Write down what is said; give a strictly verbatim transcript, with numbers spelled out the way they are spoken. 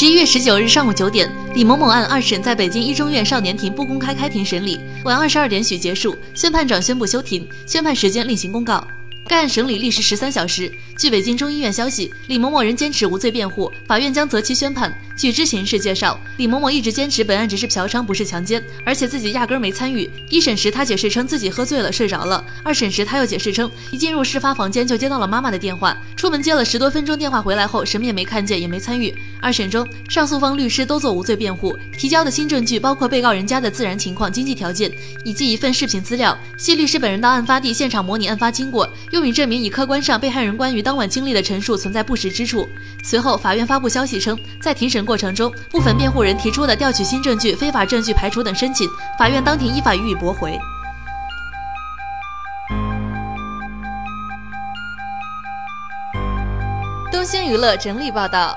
十一月十九日上午九点，李某某案二审在北京一中院少年庭不公开开庭审理，晚二十二点许结束，宣判长宣布休庭，宣判时间另行公告。该案审理历时十三小时。据北京中医院消息，李某某人坚持无罪辩护，法院将择期宣判。据知情人士介绍，李某某一直坚持本案只是嫖娼不是强奸，而且自己压根没参与。一审时他解释称自己喝醉了睡着了，二审时他又解释称一进入事发房间就接到了妈妈的电话，出门接了十多分钟电话回来后什么也没看见也没参与。二审中，上诉方律师都做无罪辩护，提交的新证据包括被告人家的自然情况、经济条件以及一份视频资料，系律师本人到案发地现场模拟案发经过，又用以证明以客观上被害人关于当晚经历的陈述存在不实之处。随后，法院发布消息称，在庭审过程中，部分辩护人提出的调取新证据、非法证据排除等申请，法院当庭依法予以驳回。东兴娱乐整理报道。